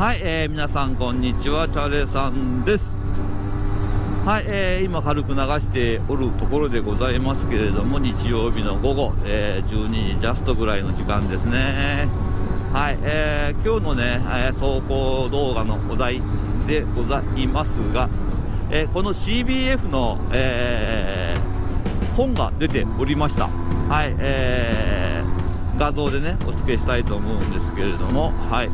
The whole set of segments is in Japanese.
はい、皆さんこんにちは、チャレさんです。はい、今軽く流しておるところでございますけれども、日曜日の午後、12時ジャストぐらいの時間ですね。はい、今日のね、走行動画のお題でございますが、この CBF の、本が出ておりました。はい、画像でねお付けしたいと思うんですけれども、はい、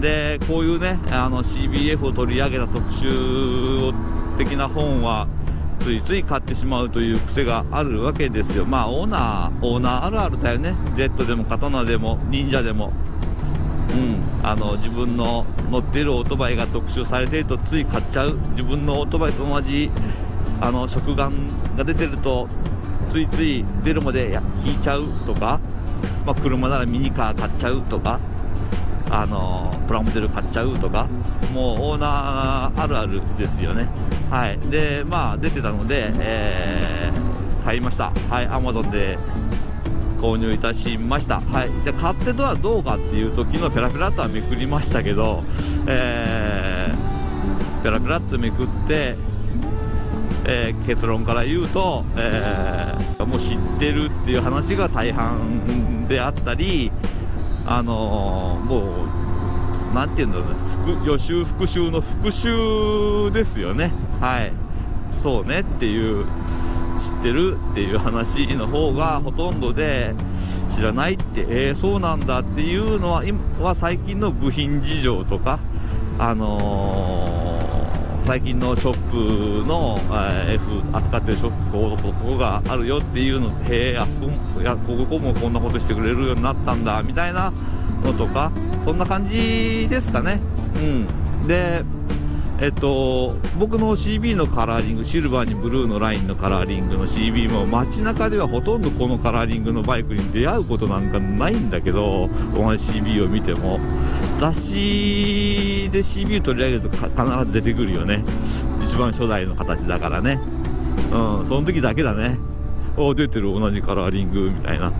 でこういうねCBF を取り上げた特集的な本はついつい買ってしまうという癖があるわけですよ。まあオーナーあるあるだよね。ジェットでも刀でも忍者でも、自分の乗っているオートバイが特集されているとつい買っちゃう。自分のオートバイと同じ食玩が出てるとついつい出るまで引いちゃうとか、まあ、車ならミニカー買っちゃうとか、プラモデル買っちゃうとか、もうオーナーあるあるですよね。はい、でまあ出てたので、買いました。はい、Amazon で購入いたしました。はい、で買ってとはどうかっていうと、昨日ペラペラっとはめくりましたけど、ペラペラっとめくって、結論から言うと、もう知ってるっていう話が大半であったり、もうなんていうんだろうね、予習復習の復習ですよね。はい、そうねっていう、知ってるっていう話の方がほとんどで、知らないってそうなんだっていうのは、今は最近の部品事情とか、最近のショップの F 扱ってるショップ、ここがあるよっていうの、へえ、あそこも、いや、ここもこんなことしてくれるようになったんだみたいなのとか、そんな感じですかね。で僕の CB のカラーリング、シルバーにブルーのラインのカラーリングの CB も街中ではほとんどこのカラーリングのバイクに出会うことなんかないんだけど、お前 CB を見ても雑誌で CB を取り上げると必ず出てくるよね。一番初代の形だからね。その時だけだね。お、出てる、同じカラーリングみたいな。も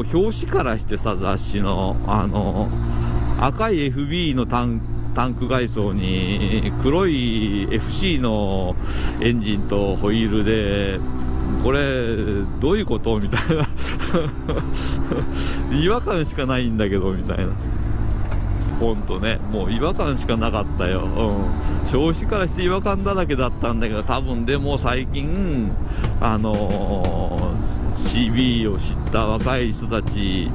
う表紙からしてさ、雑誌の赤い FB のタンク外装に黒い FC のエンジンとホイールで、これどういうことみたいな違和感しかないんだけどみたいな。ほんとね、もう違和感しかなかったよ。表紙からして違和感だらけだったんだけど、多分でも最近CB を知った若い人たち、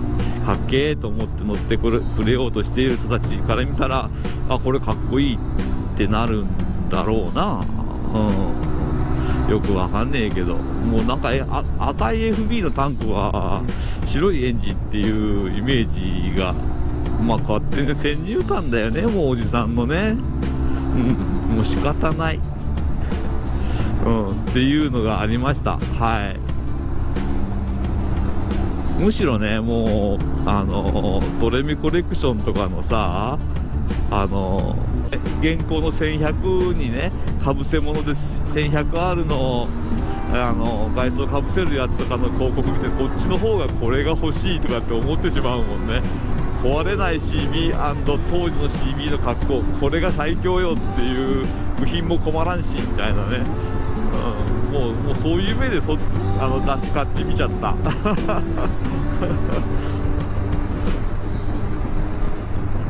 かっけえと思って乗ってくれようとしている人たちから見たら、あ、これかっこいいってなるんだろうな。よくわかんねえけど、もうなんか赤い FB のタンクは白いエンジンっていうイメージが、まあ勝手に先入観だよね、もうおじさんのね。もう仕方ない、っていうのがありました。はい、むしろね、もうドレミコレクションとかのさ、現行の1100にね、かぶせ物で 1100R の外装かぶせるやつとかの広告見て、こっちの方がこれが欲しいとかって思ってしまうもんね。壊れない CB& 当時の CB の格好、これが最強よっていう部品も困らんしみたいなね。もうそういう目で雑誌買ってみちゃった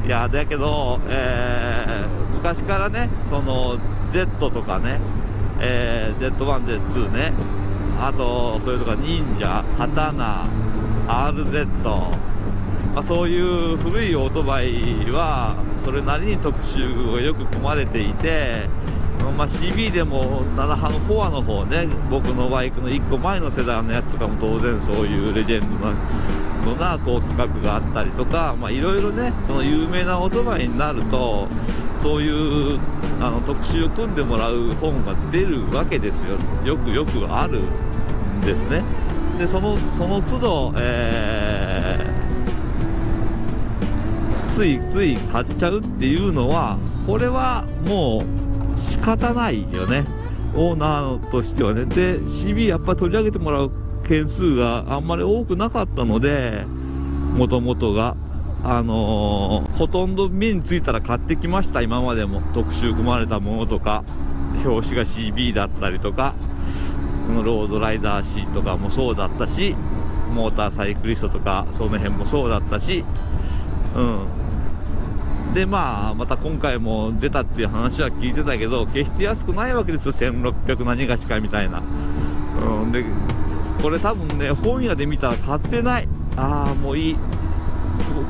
いやだけど、昔からね、その Z とかね、Z1、Z2 ね、あとそれとか忍者、刀、RZ、そういう古いオートバイはそれなりに特集がよく組まれていて、CB でも7班フォアの方ね、僕のバイクの1個前の世代のやつとかも当然そういうレジェンドな企画があったりとか、いろいろね、その有名なオートバイになるとそういう特集を組んでもらう本が出るわけですよ。よくあるんですね。でその都度、つい買っちゃうっていうのは、これはもう仕方ないよね、オーナーとしてはね。で CB やっぱり取り上げてもらう件数があんまり多くなかったので、もともとがほとんど目についたら買ってきました。今までも特集組まれたものとか、表紙が CB だったりとか、このロードライダー C とかもそうだったし、モーターサイクリストとかその辺もそうだったし、でまた今回も出たっていう話は聞いてたけど、決して安くないわけですよ。1600何がしかみたいな。でこれ多分ね、本屋で見たら買ってない、ああもういい、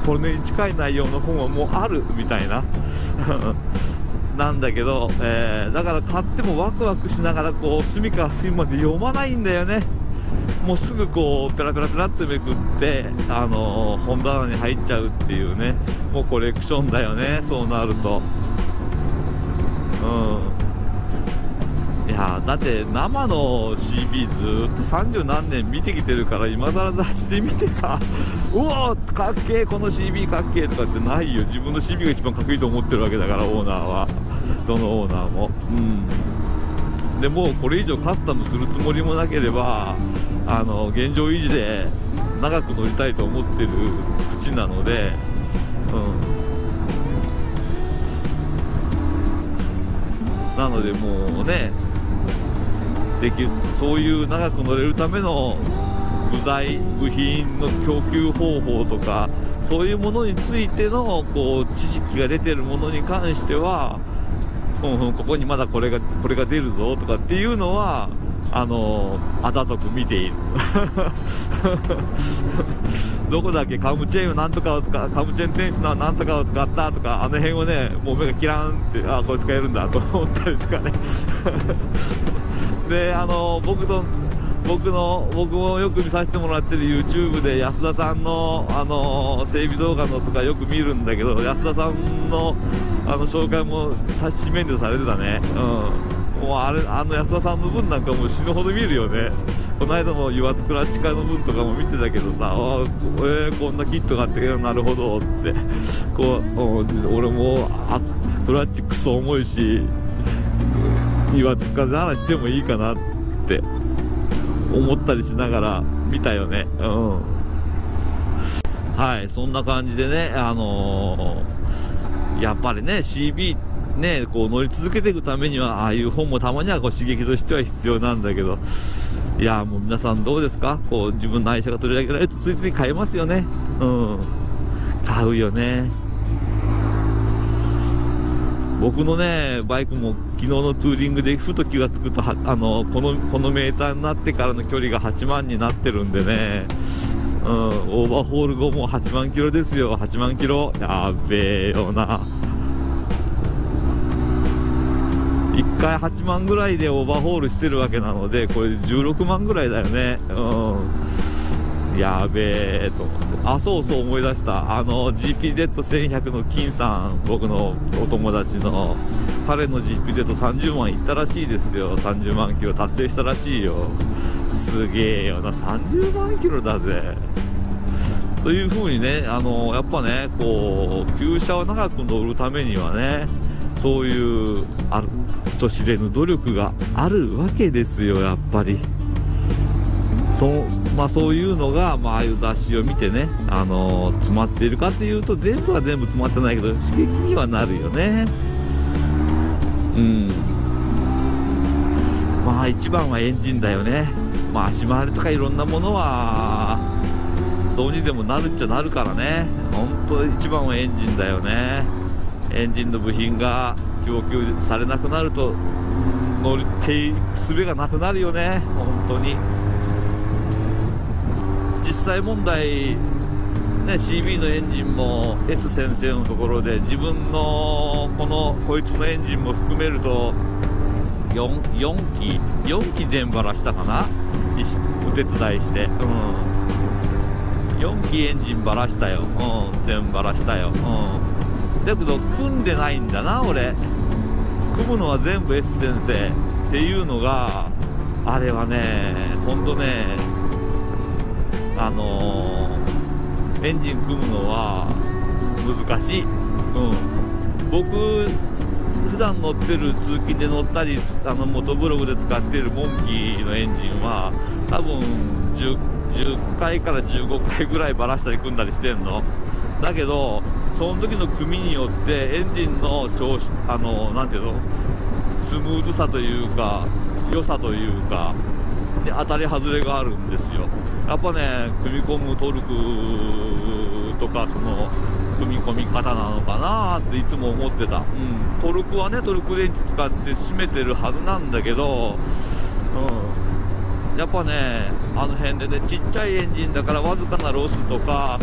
これに近い内容の本はもうあるみたいななんだけど、だから買ってもワクワクしながら、こう隅から隅まで読まないんだよね。もうすぐこうペラペラペラってめくって、本棚に入っちゃうっていうね。もうコレクションだよね、そうなると。いやだって生の CB ずーっと30何年見てきてるから、今更雑誌で見てさ「うおーかっけえ、この CB かっけえ」とかってないよ。自分の CB が一番かっこいいと思ってるわけだから、オーナーは、どのオーナーも。でもうこれ以上カスタムするつもりもなければ、現状維持で長く乗りたいと思ってる口なので、なのでもうね、そういう長く乗れるための部材、部品の供給方法とか、そういうものについてのこう知識が出てるものに関しては、ここにまだこれが出るぞとかっていうのはあざとく見ているどこだっけ、カムチェーンをなんとかを使う、カムチェーンテンショナーなんとかを使ったとか、あの辺をね、もう目がキランって、ああこれ使えるんだと思ったりとかねで僕もよく見させてもらってる YouTube で安田さんの、整備動画のとかよく見るんだけど、安田さんの紹介も紙面でされてたね。もうあの安田さんの分なんかもう死ぬほど見るよね。この間の油圧クラッチ会の分とかも見てたけどさ、こんなキットがあって、なるほどって、こう、俺もクラッチクソ重いし油圧かならしてもいいかなって思ったりしながら見たよね。はい、そんな感じでね、やっぱりね CB ね、こう乗り続けていくためには、ああいう本もたまにはこう刺激としては必要なんだけど、いやもう皆さんどうですか、こう自分の愛車が取り上げられるとついつい買えますよね。買うよね。僕のねバイクも昨日のツーリングでふと気がつくと、このメーターになってからの距離が8万になってるんでね、オーバーホール後も8万キロですよ。8万キロやべえよな。1回8万ぐらいでオーバーホールしてるわけなので、これ16万ぐらいだよね。やべえと思って。あ、そうそう思い出した。GPZ1100 の金さん、僕のお友達の、彼の GPZ30 万いったらしいですよ。30万キロ達成したらしいよ。すげえよな、30万キロだぜ。というふうにね、やっぱね、こう旧車を長く乗るためにはね、そういう人知れぬ努力があるわけですよ、やっぱり。そういうのが、ああいう雑誌を見てね、詰まっているかというと、全部は全部詰まってないけど刺激にはなるよね。一番はエンジンだよね。足回りとかいろんなものはどうにでもなるっちゃなるからね。ほんと一番はエンジンだよね。エンジンの部品が供給されなくなると、乗っていく術がなくなるよね、本当に。実際問題、ね、CB のエンジンも S 先生のところで、自分のこいつのエンジンも含めると4機全バラしたかな、お手伝いして、4機エンジンバラしたよ、全バラしたよ、だけど組んでないんだな俺。組むのは全部 S 先生っていうのが、あれはね、ほんとね、エンジン組むのは難しい。僕普段乗ってる、通勤で乗ったり、モトブログで使っているモンキーのエンジンは多分10回から15回ぐらいバラしたり組んだりしてんの。だけどその時の組によってエンジンの調子、なんていうの、スムーズさというか良さというかで当たり外れがあるんですよ。やっぱね、組み込むトルクとかその組み込み方なのかなっていつも思ってた、うん、トルクはねトルクレンチ使って締めてるはずなんだけど、うん、やっぱねあの辺でねちっちゃいエンジンだからわずかなロスとか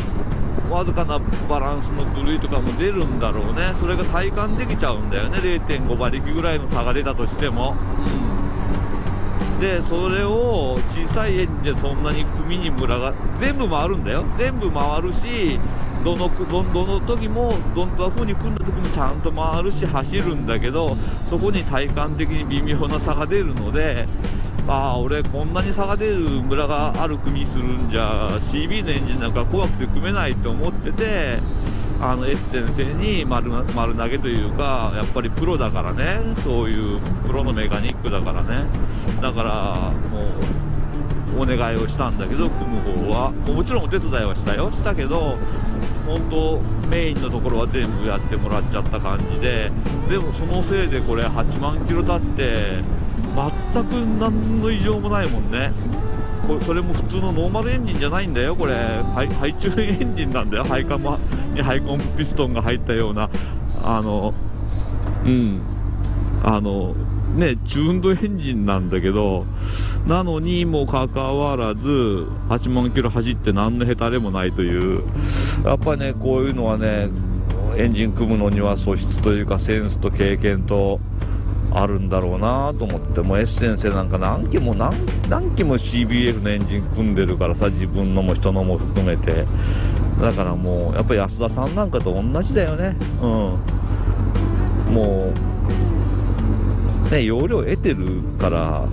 わずかなバランスの狂いとかも出るんだろうね。それが体感できちゃうんだよね、 0.5 馬力ぐらいの差が出たとしても、うん、でそれを小さいエンジンでそんなに組にムラが全部回るんだよ、全部回るしどの時もどんな風に組んだ時もちゃんと回るし走るんだけど、そこに体感的に微妙な差が出るので、ああ俺こんなに差が出るムラがある組するんじゃ CB のエンジンなんか怖くて組めないと思ってて、あの S 先生に丸投げというか、やっぱりプロだからね、そういうプロのメカニックだからね、だからもうお願いをしたんだけど、組む方はもちろんお手伝いはしたけど、本当メインのところは全部やってもらっちゃった感じで、でもそのせいでこれ8万キロ経って全く何の異常もないもんね。これそれも普通のノーマルエンジンじゃないんだよ、これハイチュウエンジンなんだよ、配管にハイコンピストンが入ったようなね、チューンドエンジンなんだけど、なのにもかかわらず8万キロ走って何のへたれもないという、やっぱりねこういうのはねエンジン組むのには素質というかセンスと経験とあるんだろうなと思って、もう S 先生なんか何機も CBF のエンジン組んでるからさ、自分のも人のも含めて、だからもうやっぱり安田さんなんかと同じだよね、うん、もうね、容量得てるから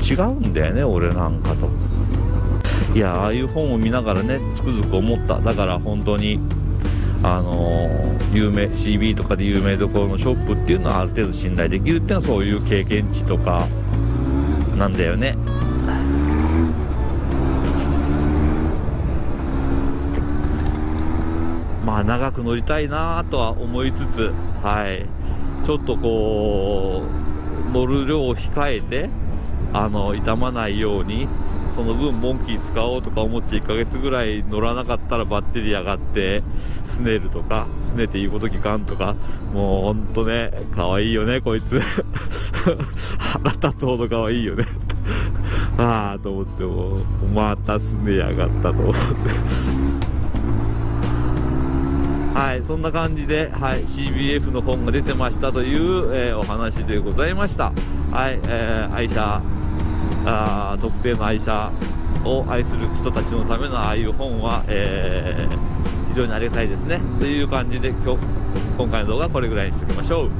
違うんだよね俺なんかと。いやああいう本を見ながらねつくづく思った。だから本当に有名 CB とかで有名どころのショップっていうのはある程度信頼できるっていうのはそういう経験値とかなんだよね。まあ長く乗りたいなとは思いつつ、はいちょっとこう乗る量を控えて傷まないように、その分モンキー使おうとか思って1ヶ月ぐらい乗らなかったらバッテリー上がってすねるとか、すねて言うこと聞かんとか、もうほんとねかわいいよねこいつ腹立つほどかわいいよねああと思って、もうまたすねやがったと思ってはい、そんな感じで、はい、CBF の本が出てましたという、お話でございました。はい、愛車、特定の愛車を愛する人たちのためのああいう本は、非常にありがたいですね。という感じで今回の動画はこれぐらいにしておきましょう。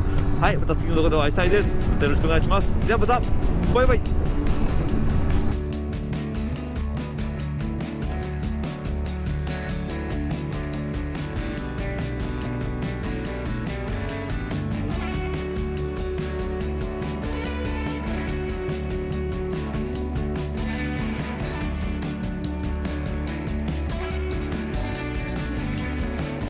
はい、また次の動画でお会いしたいです。またよろしくお願いします。ではまた、バイバイ。